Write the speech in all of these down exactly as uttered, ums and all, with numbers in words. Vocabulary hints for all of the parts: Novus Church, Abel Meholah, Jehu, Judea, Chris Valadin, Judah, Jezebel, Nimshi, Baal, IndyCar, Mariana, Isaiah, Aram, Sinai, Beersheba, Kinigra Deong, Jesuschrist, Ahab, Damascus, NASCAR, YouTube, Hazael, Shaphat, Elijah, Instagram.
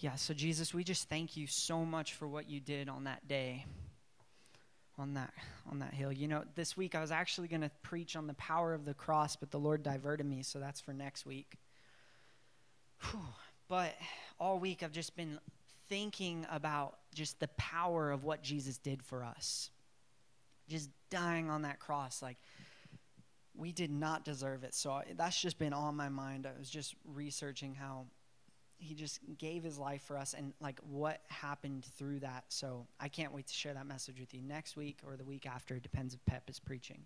Yeah, so Jesus, we just thank you so much for what you did on that day, on that on that hill. You know, this week I was actually going to preach on the power of the cross, but the Lord diverted me, so that's for next week. Whew. But all week I've just been thinking about just the power of what Jesus did for us. Just dying on that cross, like we did not deserve it. So that's just been on my mind. I was just researching how he just gave his life for us and like what happened through that. So I can't wait to share that message with you next week or the week after. It depends if Pep is preaching.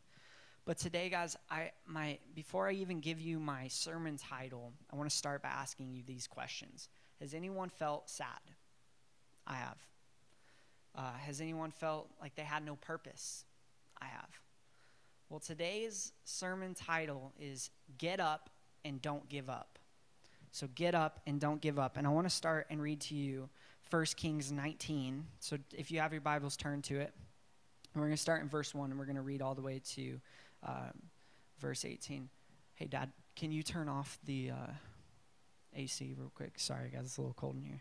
But today, guys, I my before I even give you my sermon title, I want to start by asking you these questions. Has anyone felt sad? I have. Uh, has anyone felt like they had no purpose? I have. Well, today's sermon title is Get Up and Don't Give Up. So get up and don't give up. And I want to start and read to you First Kings nineteen. So if you have your Bibles, turn to it. And we're going to start in verse one, and we're going to read all the way to um, verse eighteen. Hey, Dad, can you turn off the uh, A C real quick? Sorry, guys, it's a little cold in here.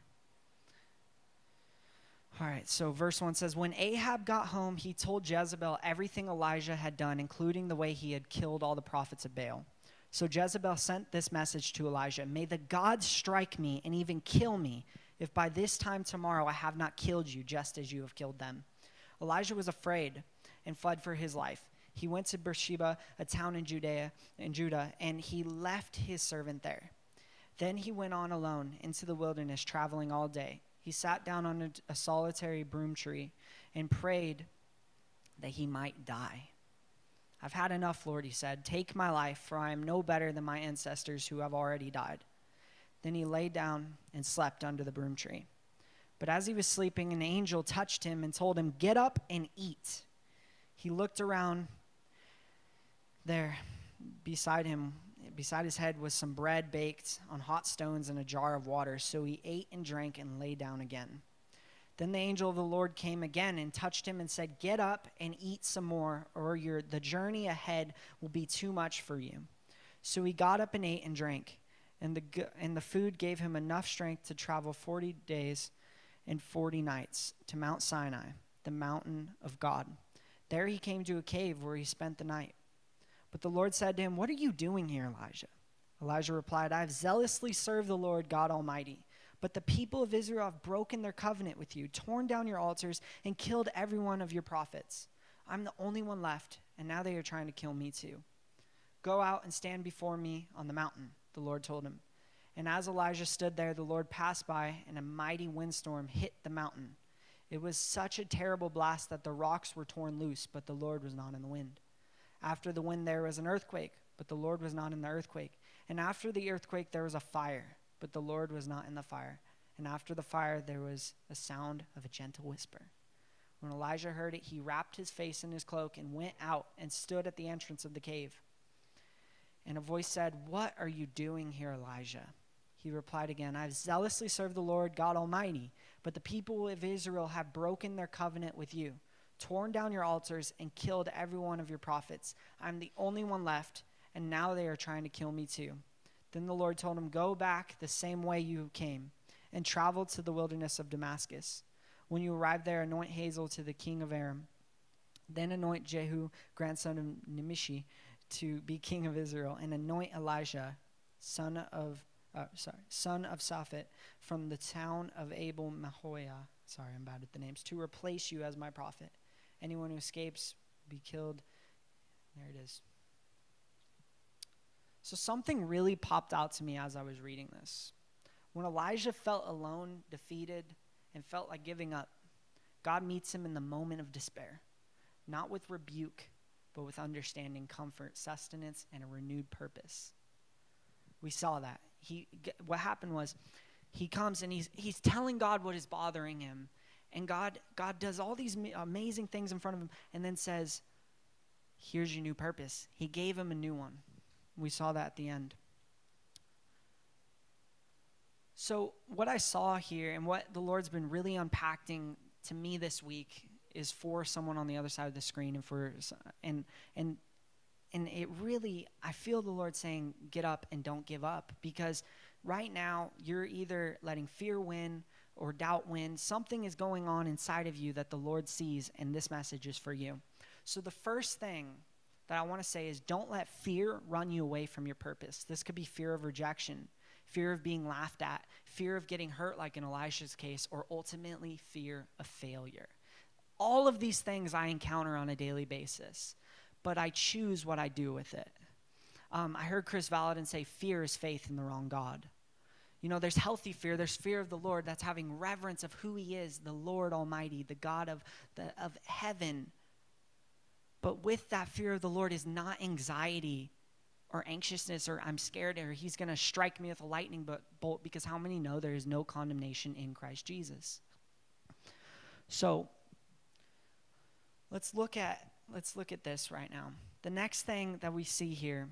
All right, so verse one says, when Ahab got home, he told Jezebel everything Elijah had done, including the way he had killed all the prophets of Baal. So Jezebel sent this message to Elijah, may the gods strike me and even kill me, if by this time tomorrow I have not killed you, just as you have killed them. Elijah was afraid and fled for his life. He went to Beersheba, a town in Judea, in Judah, and he left his servant there. Then he went on alone into the wilderness, traveling all day. He sat down on a, a solitary broom tree and prayed that he might die. I've had enough, Lord, he said. Take my life, for I am no better than my ancestors who have already died. Then he lay down and slept under the broom tree. But as he was sleeping, an angel touched him and told him, get up and eat. He looked around. There, beside him, beside his head was some bread baked on hot stones and a jar of water. So he ate and drank and lay down again. Then the angel of the Lord came again and touched him and said, get up and eat some more, or your the journey ahead will be too much for you. So he got up and ate and drank, and the and the food gave him enough strength to travel forty days and forty nights to Mount Sinai, the mountain of God. There he came to a cave where he spent the night. But the Lord said to him, what are you doing here, Elijah? Elijah replied, I have zealously served the Lord God Almighty, but the people of Israel have broken their covenant with you, torn down your altars, and killed every one of your prophets. I'm the only one left, and now they are trying to kill me too. Go out and stand before me on the mountain, the Lord told him. And as Elijah stood there, the Lord passed by, and a mighty windstorm hit the mountain. It was such a terrible blast that the rocks were torn loose, but the Lord was not in the wind. After the wind, there was an earthquake, but the Lord was not in the earthquake. And after the earthquake, there was a fire, but the Lord was not in the fire. And after the fire, there was a sound of a gentle whisper. When Elijah heard it, he wrapped his face in his cloak and went out and stood at the entrance of the cave. And a voice said, what are you doing here, Elijah? He replied again, I've zealously served the Lord God Almighty, but the people of Israel have broken their covenant with you, torn down your altars, and killed every one of your prophets. I'm the only one left, and now they are trying to kill me too. Then the Lord told him, go back the same way you came, and travel to the wilderness of Damascus. When you arrive there, anoint Hazael to the king of Aram. Then anoint Jehu, grandson of Nimshi, to be king of Israel, and anoint Elijah, son of uh, sorry, son of Shaphat, from the town of Abel Meholah. Sorry, I'm bad at the names. To replace you as my prophet. Anyone who escapes be killed. There it is. So something really popped out to me as I was reading this. When Elijah felt alone, defeated, and felt like giving up, God meets him in the moment of despair, not with rebuke, but with understanding, comfort, sustenance, and a renewed purpose. We saw that. He, what happened was he comes and he's, he's telling God what is bothering him. And God, God does all these amazing things in front of him and then says, here's your new purpose. He gave him a new one. We saw that at the end. So what I saw here and what the Lord's been really unpacking to me this week is for someone on the other side of the screen and for and and and it really, I feel the Lord saying, get up and don't give up, because right now you're either letting fear win or doubt win. Something is going on inside of you that the Lord sees, and this message is for you. So the first thing that I want to say is don't let fear run you away from your purpose. This could be fear of rejection, fear of being laughed at, fear of getting hurt like in Elisha's case, or ultimately fear of failure. All of these things I encounter on a daily basis, but I choose what I do with it. Um, I heard Chris Valadin say, fear is faith in the wrong God. You know, there's healthy fear. There's fear of the Lord. That's having reverence of who he is, the Lord Almighty, the God of, the, of heaven. But with that fear of the Lord is not anxiety or anxiousness or I'm scared or he's going to strike me with a lightning bolt, because how many know there is no condemnation in Christ Jesus? So let's look at, let's look at this right now. The next thing that we see here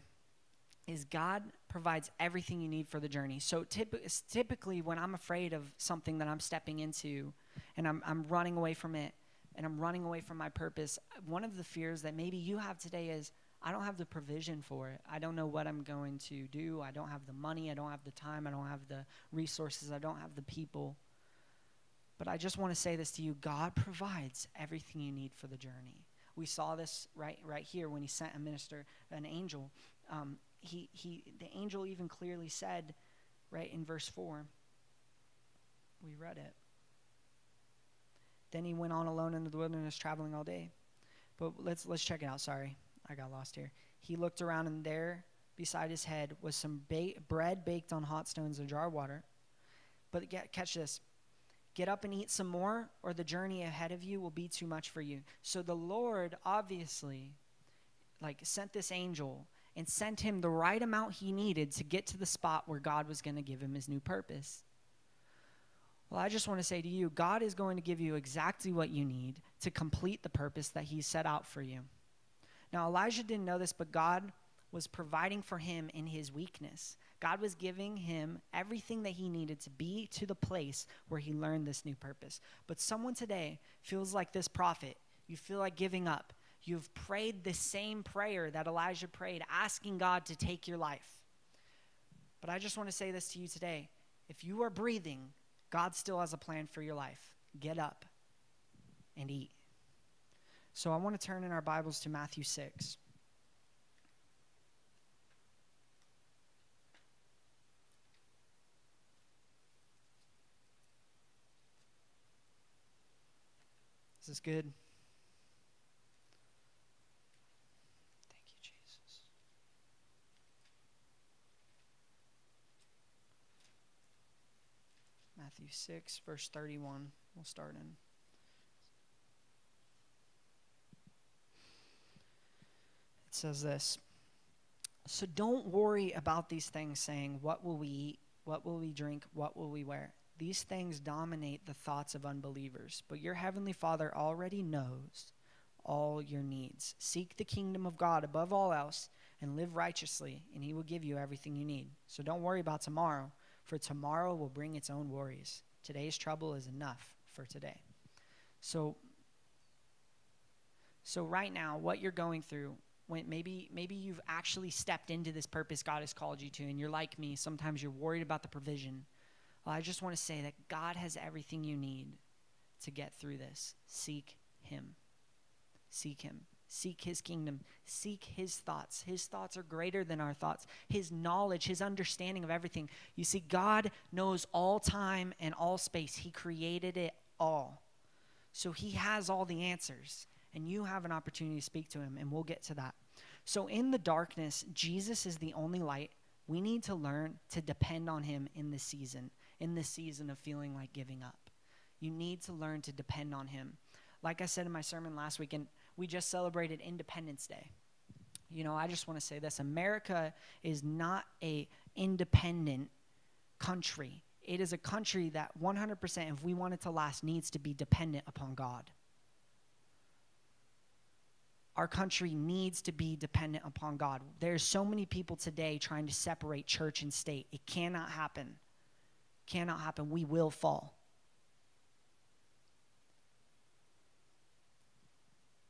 is God provides everything you need for the journey. So typ- typically when I'm afraid of something that I'm stepping into and I'm, I'm running away from it, and I'm running away from my purpose, one of the fears that maybe you have today is, I don't have the provision for it. I don't know what I'm going to do. I don't have the money. I don't have the time. I don't have the resources. I don't have the people. But I just want to say this to you. God provides everything you need for the journey. We saw this right, right here when he sent a minister, an angel. Um, he, he, the angel even clearly said, right, in verse four, we read it. Then he went on alone into the wilderness, traveling all day. But let's let's check it out. Sorry, I got lost here. He looked around, and there beside his head was some ba- bread baked on hot stones and a jar of water. But get, catch this. Get up and eat some more, or the journey ahead of you will be too much for you. So the Lord obviously like sent this angel and sent him the right amount he needed to get to the spot where God was going to give him his new purpose. Well, I just want to say to you, God is going to give you exactly what you need to complete the purpose that he set out for you. Now, Elijah didn't know this, but God was providing for him in his weakness. God was giving him everything that he needed to be to the place where he learned this new purpose. But someone today feels like this prophet. You feel like giving up. You've prayed the same prayer that Elijah prayed, asking God to take your life. But I just want to say this to you today. If you are breathing, God still has a plan for your life. Get up and eat. So I want to turn in our Bibles to Matthew six. Is this good? Matthew six, verse thirty-one. We'll start in. It says this. So don't worry about these things, saying, what will we eat? What will we drink? What will we wear? These things dominate the thoughts of unbelievers, but your heavenly Father already knows all your needs. Seek the kingdom of God above all else and live righteously, and he will give you everything you need. So don't worry about tomorrow, for tomorrow will bring its own worries. Today's trouble is enough for today. So, so right now, what you're going through, when maybe, maybe you've actually stepped into this purpose God has called you to, and you're like me, sometimes you're worried about the provision. Well, I just want to say that God has everything you need to get through this. Seek him. Seek him. Seek his kingdom. Seek his thoughts. His thoughts are greater than our thoughts. His knowledge, his understanding of everything. You see, God knows all time and all space. He created it all. So he has all the answers, and you have an opportunity to speak to him, and we'll get to that. So in the darkness, Jesus is the only light. We need to learn to depend on him in this season, in this season of feeling like giving up. You need to learn to depend on him. Like I said in my sermon last weekend, we just celebrated Independence Day. You know, I just want to say this. America is not an independent country. It is a country that one hundred percent, if we want it to last, needs to be dependent upon God. Our country needs to be dependent upon God. There's so many people today trying to separate church and state. It cannot happen. Cannot happen. We will fall.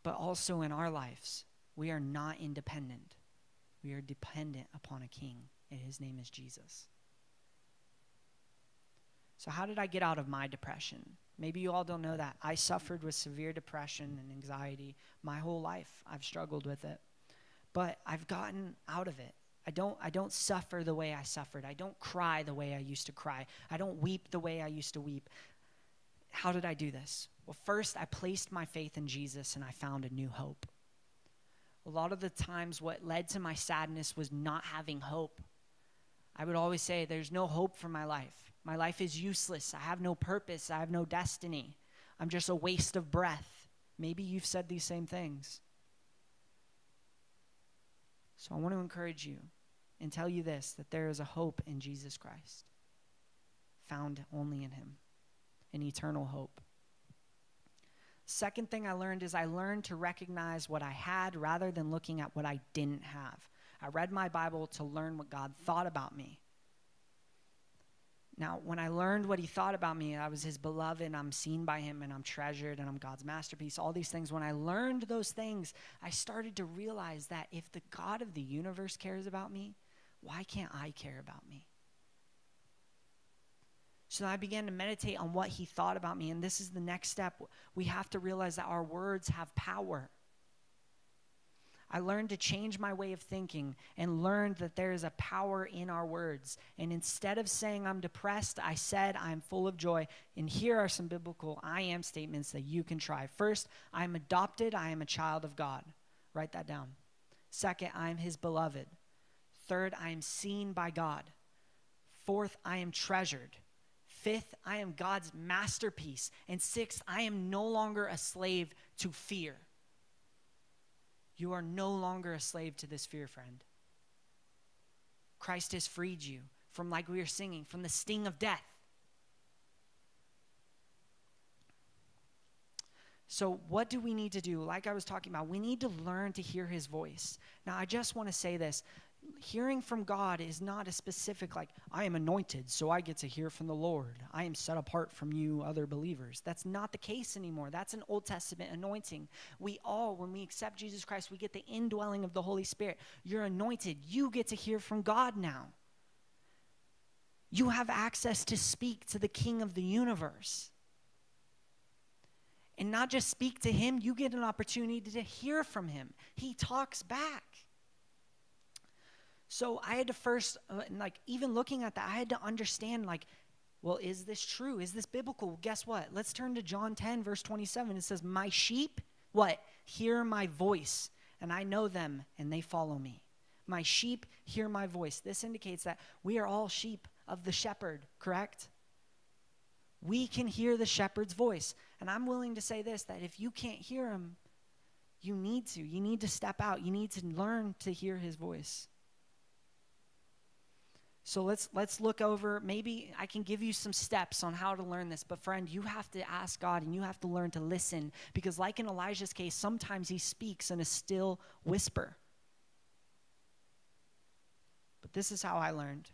But also in our lives, we are not independent. We are dependent upon a king, and his name is Jesus. So how did I get out of my depression? Maybe you all don't know that. I suffered with severe depression and anxiety my whole life. I've struggled with it. But I've gotten out of it. I don't, I don't suffer the way I suffered. I don't cry the way I used to cry. I don't weep the way I used to weep. How did I do this? Well, first, I placed my faith in Jesus and I found a new hope. A lot of the times what led to my sadness was not having hope. I would always say, there's no hope for my life. My life is useless. I have no purpose. I have no destiny. I'm just a waste of breath. Maybe you've said these same things. So I want to encourage you and tell you this, that there is a hope in Jesus Christ, found only in him, an eternal hope. Second thing I learned is I learned to recognize what I had rather than looking at what I didn't have. I read my Bible to learn what God thought about me. Now, when I learned what he thought about me, I was his beloved, and I'm seen by him, and I'm treasured, and I'm God's masterpiece, all these things. When I learned those things, I started to realize that if the God of the universe cares about me, why can't I care about me? So I began to meditate on what he thought about me, and this is the next step. We have to realize that our words have power. I learned to change my way of thinking and learned that there is a power in our words. And instead of saying I'm depressed, I said I'm full of joy. And here are some biblical I am statements that you can try. First, I am adopted. I am a child of God. Write that down. Second, I am his beloved. Third, I am seen by God. Fourth, I am treasured. Fifth, I am God's masterpiece. And sixth, I am no longer a slave to fear. You are no longer a slave to this fear, friend. Christ has freed you from, like we were singing, from the sting of death. So what do we need to do? Like I was talking about, we need to learn to hear his voice. Now, I just want to say this. Hearing from God is not a specific, like, I am anointed, so I get to hear from the Lord. I am set apart from you, other believers. That's not the case anymore. That's an Old Testament anointing. We all, when we accept Jesus Christ, we get the indwelling of the Holy Spirit. You're anointed. You get to hear from God now. You have access to speak to the King of the universe. And not just speak to him, you get an opportunity to hear from him. He talks back. So I had to first, uh, like, even looking at that, I had to understand, like, well, is this true? Is this biblical? Well, guess what? Let's turn to John ten, verse twenty-seven. It says, my sheep, what? Hear my voice, and I know them, and they follow me. My sheep hear my voice. This indicates that we are all sheep of the shepherd, correct? We can hear the shepherd's voice. And I'm willing to say this, that if you can't hear him, you need to. You need to step out. You need to learn to hear his voice. So let's let's look over, maybe I can give you some steps on how to learn this, but friend, you have to ask God and you have to learn to listen, because like in Elijah's case, sometimes he speaks in a still whisper. But this is how I learned.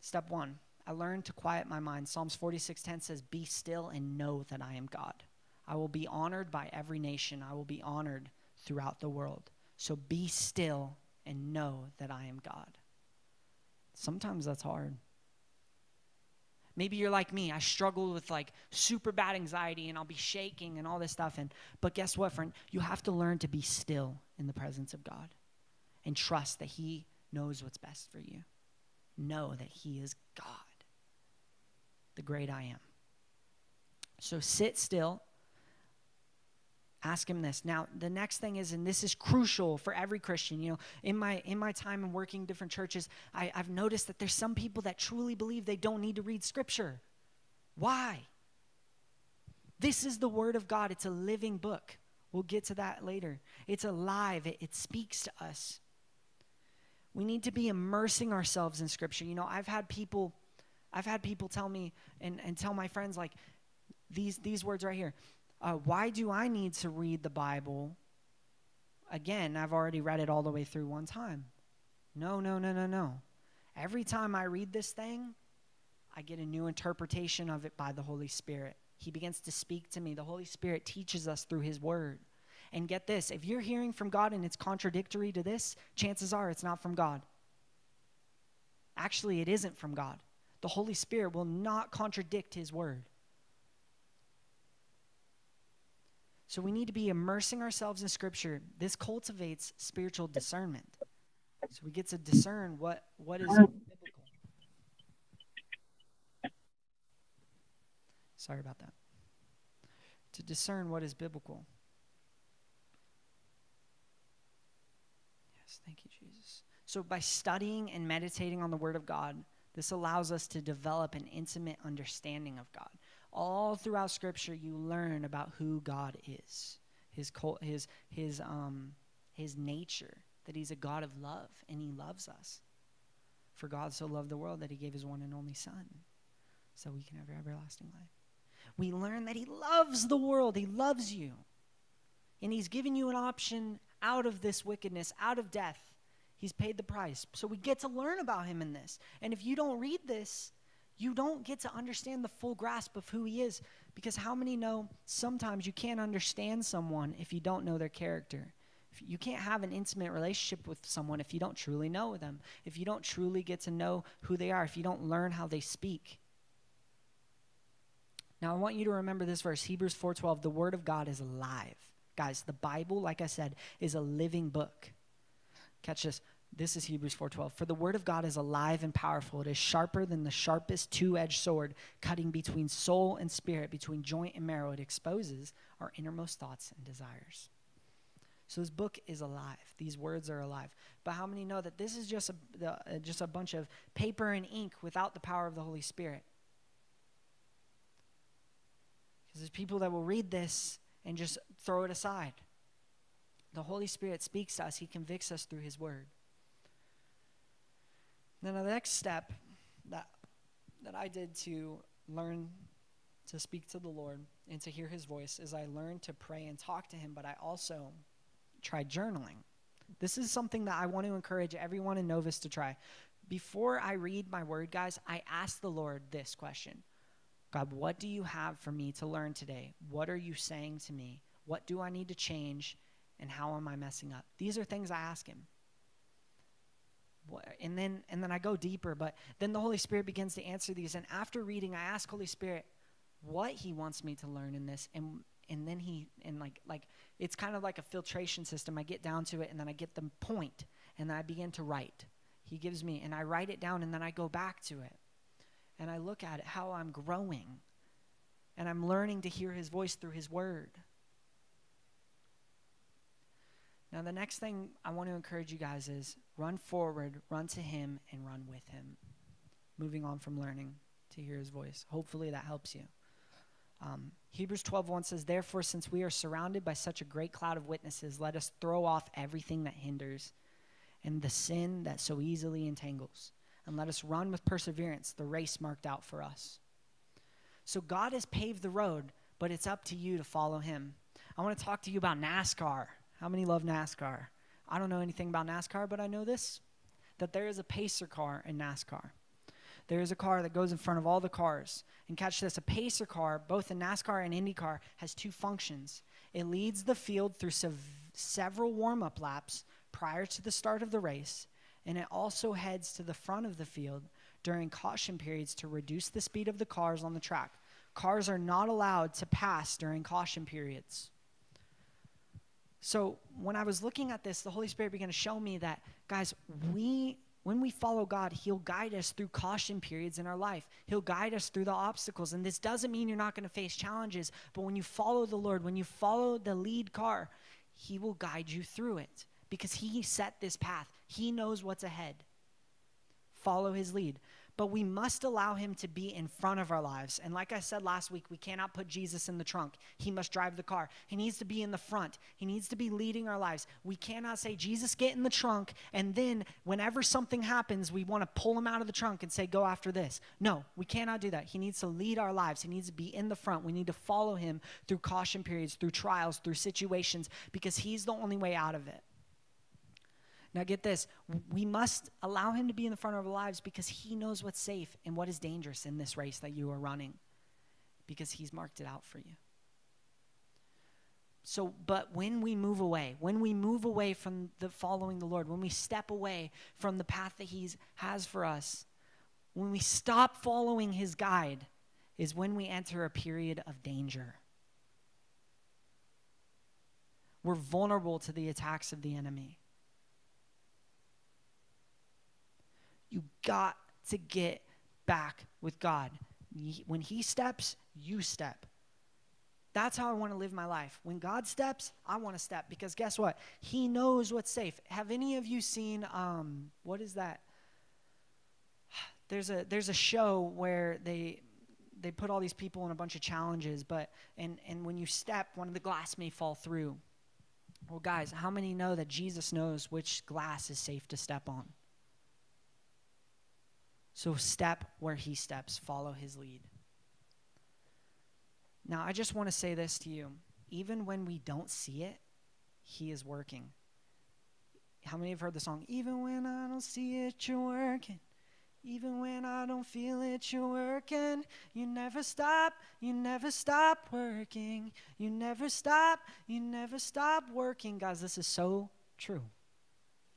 Step one, I learned to quiet my mind. Psalms forty-six ten says, be still and know that I am God. I will be honored by every nation. I will be honored throughout the world. So be still and know that I am God. Sometimes that's hard. Maybe you're like me. I struggle with like super bad anxiety and I'll be shaking and all this stuff. And but guess what, friend? You have to learn to be still in the presence of God and trust that he knows what's best for you. Know that he is God, the great I am. So sit still. Ask him this. Now, the next thing is, and this is crucial for every Christian, you know, in my in my time in working different churches, I, I've noticed that there's some people that truly believe they don't need to read scripture. Why? This is the word of God. It's a living book. We'll get to that later. It's alive. It, it speaks to us. We need to be immersing ourselves in scripture. You know, I've had people, I've had people tell me and, and tell my friends like these these words right here. Uh, why do I need to read the Bible? Again, I've already read it all the way through one time. No, no, no, no, no. Every time I read this thing, I get a new interpretation of it by the Holy Spirit. He begins to speak to me. The Holy Spirit teaches us through his word. And get this, if you're hearing from God and it's contradictory to this, chances are it's not from God. Actually, it isn't from God. The Holy Spirit will not contradict his word. So we need to be immersing ourselves in Scripture. This cultivates spiritual discernment. So we get to discern what, what is biblical. Sorry about that. To discern what is biblical. Yes, thank you, Jesus. So by studying and meditating on the Word of God, this allows us to develop an intimate understanding of God. All throughout Scripture, you learn about who God is, his his his um his nature, that he's a God of love and he loves us. For God so loved the world that he gave his one and only Son, so we can have everlasting life. We learn that he loves the world, he loves you, and he's given you an option out of this wickedness, out of death. He's paid the price, so we get to learn about him in this. And if you don't read this, you don't get to understand the full grasp of who he is, because how many know sometimes you can't understand someone if you don't know their character. You can't have an intimate relationship with someone if you don't truly know them, if you don't truly get to know who they are, if you don't learn how they speak. Now, I want you to remember this verse, Hebrews four twelve, the word of God is alive. Guys, the Bible, like I said, is a living book. Catch this. This is Hebrews four twelve. For the word of God is alive and powerful. It is sharper than the sharpest two-edged sword, cutting between soul and spirit, between joint and marrow. It exposes our innermost thoughts and desires. So this book is alive. These words are alive. But how many know that this is just a, the, uh, just a bunch of paper and ink without the power of the Holy Spirit? Because there's people that will read this and just throw it aside. The Holy Spirit speaks to us. He convicts us through his word. Then the next step that, that I did to learn to speak to the Lord and to hear his voice is I learned to pray and talk to him, but I also tried journaling. This is something that I want to encourage everyone in Novus to try. Before I read my word, guys, I ask the Lord this question. God, what do you have for me to learn today? What are you saying to me? What do I need to change? And how am I messing up? These are things I ask him. And then, and then I go deeper, but then the Holy Spirit begins to answer these. And after reading, I ask Holy Spirit what he wants me to learn in this. And, and then he, and like, like, it's kind of like a filtration system. I get down to it and then I get the point and then I begin to write. He gives me, and I write it down and then I go back to it and I look at it, how I'm growing and I'm learning to hear his voice through his word. Now, the next thing I want to encourage you guys is run forward, run to him, and run with him. Moving on from learning to hear his voice. Hopefully that helps you. Um, Hebrews twelve one says, therefore, since we are surrounded by such a great cloud of witnesses, let us throw off everything that hinders and the sin that so easily entangles. And let us run with perseverance the race marked out for us. So God has paved the road, but it's up to you to follow him. I want to talk to you about NASCAR. How many love NASCAR? I don't know anything about NASCAR, but I know this, that there is a pacer car in NASCAR. There is a car that goes in front of all the cars. And catch this, a pacer car, both in NASCAR and IndyCar, has two functions. It leads the field through sev several warm-up laps prior to the start of the race, and it also heads to the front of the field during caution periods to reduce the speed of the cars on the track. Cars are not allowed to pass during caution periods. So when I was looking at this, the Holy Spirit began to show me that, guys, we, when we follow God, he'll guide us through caution periods in our life. He'll guide us through the obstacles. And this doesn't mean you're not going to face challenges, but when you follow the Lord, when you follow the lead car, he will guide you through it because he set this path. He knows what's ahead. Follow his lead. But we must allow him to be in front of our lives. And like I said last week, we cannot put Jesus in the trunk. He must drive the car. He needs to be in the front. He needs to be leading our lives. We cannot say, Jesus, get in the trunk. And then whenever something happens, we want to pull him out of the trunk and say, go after this. No, we cannot do that. He needs to lead our lives. He needs to be in the front. We need to follow him through caution periods, through trials, through situations, because he's the only way out of it. Now get this, we must allow him to be in the front of our lives because he knows what's safe and what is dangerous in this race that you are running because he's marked it out for you. So, but when we move away, when we move away from the following the Lord, when we step away from the path that he has for us, when we stop following his guide, is when we enter a period of danger. We're vulnerable to the attacks of the enemy. You got to get back with God. When he steps, you step. That's how I want to live my life. When God steps, I want to step, because guess what? He knows what's safe. Have any of you seen, um, what is that? There's a there's a show where they they put all these people in a bunch of challenges, but and and when you step, one of the glass may fall through. Well, guys, how many know that Jesus knows which glass is safe to step on? So step where he steps, follow his lead. Now, I just want to say this to you. Even when we don't see it, he is working. How many have heard the song, even when I don't see it, you're working. Even when I don't feel it, you're working. You never stop, you never stop working. You never stop, you never stop working. Guys, this is so true.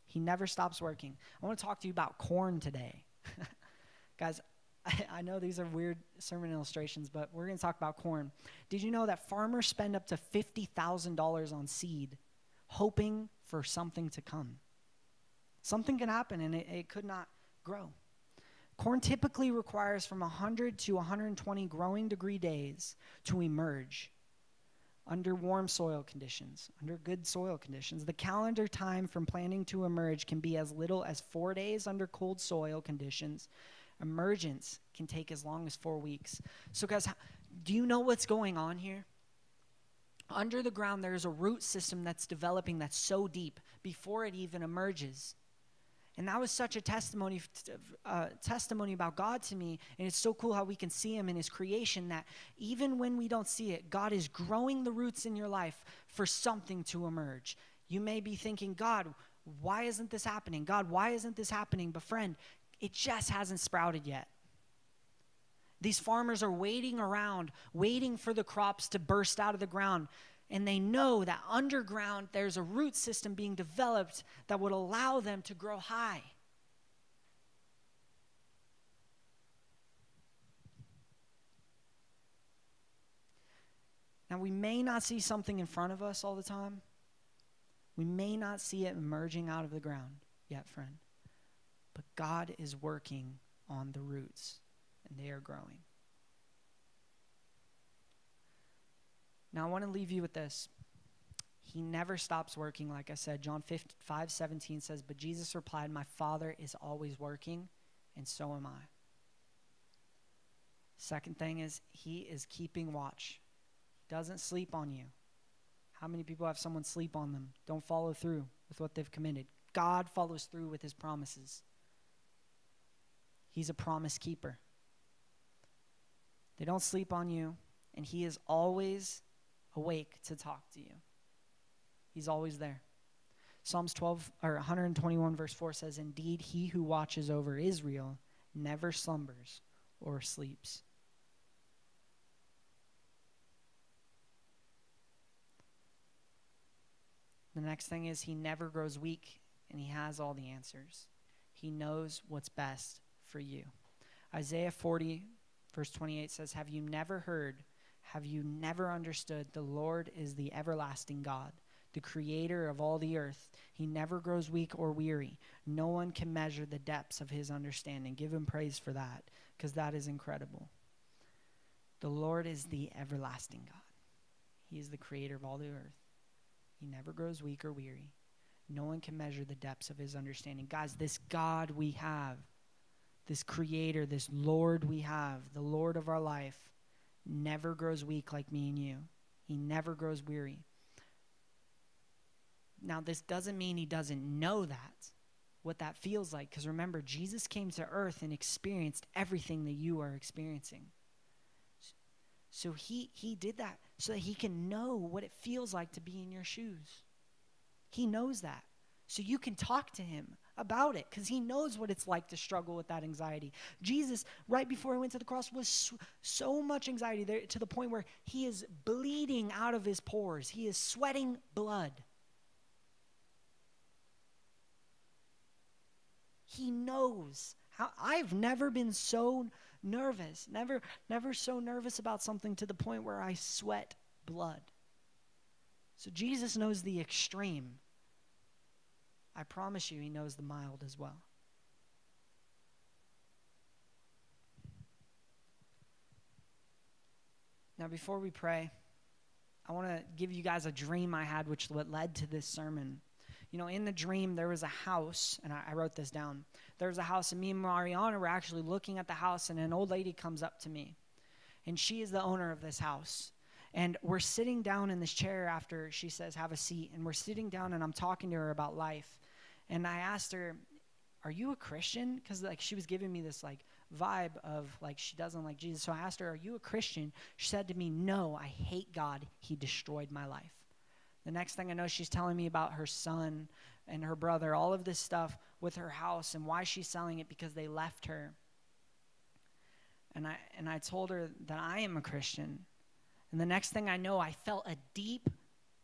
He never stops working. I want to talk to you about corn today. Guys, I, I know these are weird sermon illustrations, but we're going to talk about corn. Did you know that farmers spend up to fifty thousand dollars on seed, hoping for something to come? Something can happen, and it, it could not grow. Corn typically requires from one hundred to one hundred twenty growing degree days to emerge under warm soil conditions, under good soil conditions. The calendar time from planting to emerge can be as little as four days under cold soil conditions. Emergence can take as long as four weeks. So guys, do you know what's going on here? Under the ground, there is a root system that's developing that's so deep before it even emerges. And that was such a testimony, uh, testimony about God to me. And it's so cool how we can see him in his creation, that even when we don't see it, God is growing the roots in your life for something to emerge. You may be thinking, God, why isn't this happening? God, why isn't this happening? But friend, it just hasn't sprouted yet. These farmers are waiting around, waiting for the crops to burst out of the ground. And they know that underground there's a root system being developed that would allow them to grow high. Now, we may not see something in front of us all the time. We may not see it emerging out of the ground yet, friend. But God is working on the roots, and they are growing. Now, I want to leave you with this. He never stops working, like I said. John five seventeen says, but Jesus replied, my Father is always working, and so am I. Second thing is, he is keeping watch. He doesn't sleep on you. How many people have someone sleep on them, don't follow through with what they've committed? God follows through with his promises. He's a promise keeper. They don't sleep on you, and he is always awake to talk to you. He's always there. Psalms twelve or one twenty-one verse four says, indeed, he who watches over Israel never slumbers or sleeps. The next thing is, he never grows weak, and he has all the answers. He knows what's best for you. Isaiah forty verse twenty-eight says, have you never heard? Have you never understood? The Lord is the everlasting God, the creator of all the earth. He never grows weak or weary. No one can measure the depths of his understanding. Give him praise for that, because that is incredible. The Lord is the everlasting God. He is the creator of all the earth. He never grows weak or weary. No one can measure the depths of his understanding. Guys, this God we have, this creator, this Lord we have, the Lord of our life, never grows weak like me and you. He never grows weary. Now, this doesn't mean he doesn't know that, what that feels like. Because remember, Jesus came to earth and experienced everything that you are experiencing. So he, he did that so that he can know what it feels like to be in your shoes. He knows that. So you can talk to him about it, because he knows what it's like to struggle with that anxiety. Jesus, right before he went to the cross, was so much anxiety there, to the point where he is bleeding out of his pores. He is sweating blood. He knows I've never been so nervous, never, never so nervous about something to the point where I sweat blood. So Jesus knows the extreme. I promise you, he knows the mild as well. Now, before we pray, I want to give you guys a dream I had, which what led to this sermon. You know, in the dream, there was a house, and I, I wrote this down. There was a house, and me and Mariana were actually looking at the house, and an old lady comes up to me, and she is the owner of this house. And we're sitting down in this chair after she says, have a seat, and we're sitting down, and I'm talking to her about life. And I asked her, are you a Christian? Because, like, she was giving me this, like, vibe of, like, she doesn't like Jesus. So I asked her, are you a Christian? She said to me, no, I hate God. He destroyed my life. The next thing I know, she's telling me about her son and her brother, all of this stuff with her house and why she's selling it because they left her. And I, and I told her that I am a Christian. And the next thing I know, I felt a deep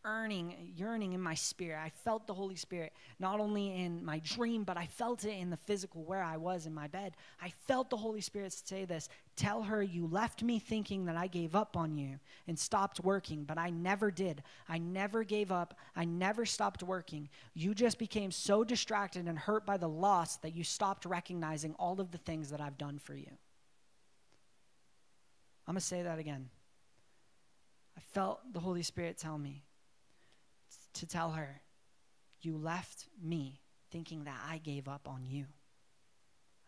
yearning, yearning in my spirit. I felt the Holy Spirit, not only in my dream, but I felt it in the physical where I was in my bed. I felt the Holy Spirit say this, tell her you left me thinking that I gave up on you and stopped working, but I never did. I never gave up. I never stopped working. You just became so distracted and hurt by the loss that you stopped recognizing all of the things that I've done for you. I'm going to say that again. I felt the Holy Spirit tell me to tell her, you left me thinking that I gave up on you.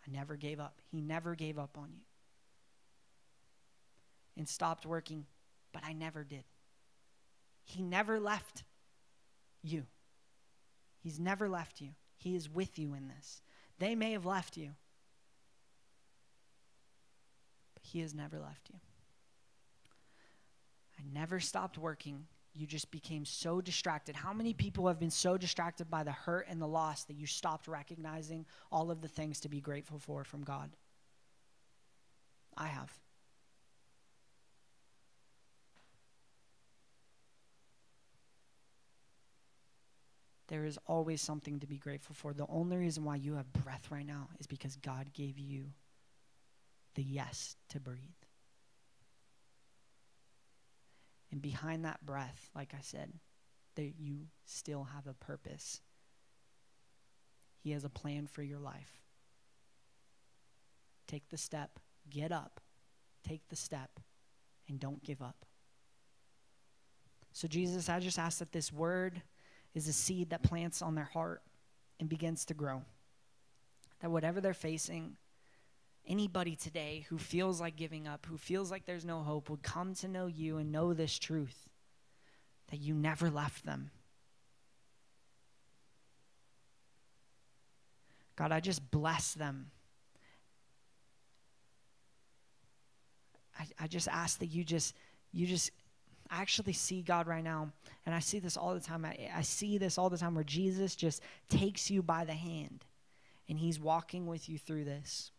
I never gave up. He never gave up on you. And stopped working, but I never did. He never left you. He's never left you. He is with you in this. They may have left you, but he has never left you. I never stopped working. You just became so distracted. How many people have been so distracted by the hurt and the loss that you stopped recognizing all of the things to be grateful for from God? I have. There is always something to be grateful for. The only reason why you have breath right now is because God gave you the yes to breathe. And behind that breath, like I said, that you still have a purpose. He has a plan for your life. Take the step, get up, take the step, and don't give up. So Jesus, I just ask that this word is a seed that plants on their heart and begins to grow. That whatever they're facing, anybody today who feels like giving up, who feels like there's no hope, would come to know you and know this truth, that you never left them. God, I just bless them. I, I just ask that you just, you just, I actually see God right now, and I see this all the time. I, I see this all the time where Jesus just takes you by the hand, and he's walking with you through this.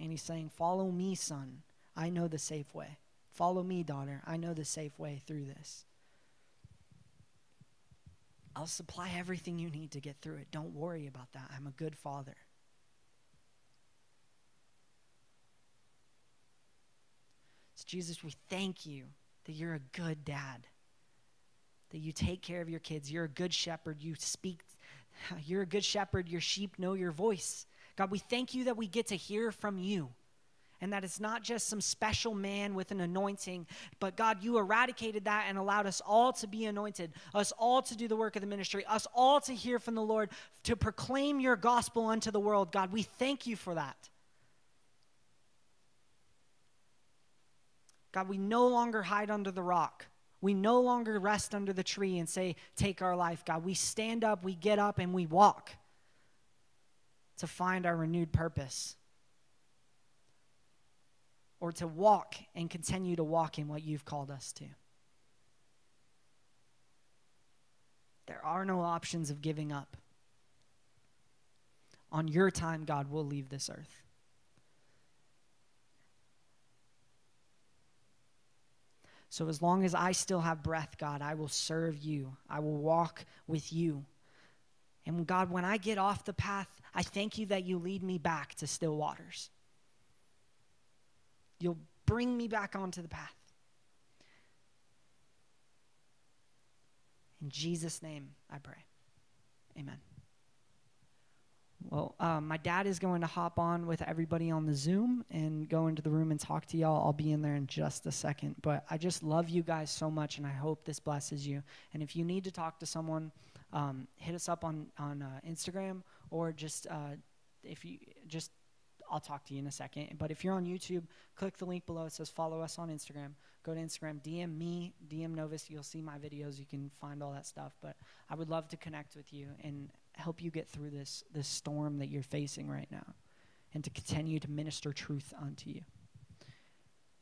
And he's saying, follow me, son. I know the safe way. Follow me, daughter. I know the safe way through this. I'll supply everything you need to get through it. Don't worry about that. I'm a good father. So Jesus, we thank you that you're a good dad, that you take care of your kids. You're a good shepherd. You speak. You're a good shepherd. Your sheep know your voice. God, we thank you that we get to hear from you and that it's not just some special man with an anointing, but God, you eradicated that and allowed us all to be anointed, us all to do the work of the ministry, us all to hear from the Lord, to proclaim your gospel unto the world. God, we thank you for that. God, we no longer hide under the rock. We no longer rest under the tree and say, take our life, God. We stand up, we get up, and we walk to find our renewed purpose, or to walk and continue to walk in what you've called us to. There are no options of giving up. On your time, God, we'll leave this earth. So as long as I still have breath, God, I will serve you. I will walk with you. And God, when I get off the path, I thank you that you lead me back to still waters. You'll bring me back onto the path. In Jesus' name, I pray. Amen. Well, uh, my dad is going to hop on with everybody on the Zoom and go into the room and talk to y'all. I'll be in there in just a second. But I just love you guys so much, and I hope this blesses you. And if you need to talk to someone, um, hit us up on, on uh, Instagram, or just uh, if you just I'll talk to you in a second. But if you're on YouTube, click the link below. It says follow us on Instagram. Go to Instagram, D M me, D M Novus. You'll see my videos. You can find all that stuff. But I would love to connect with you and help you get through this, this storm that you're facing right now, and to continue to minister truth unto you.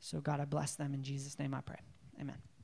So God, I bless them. In Jesus' name I pray. Amen.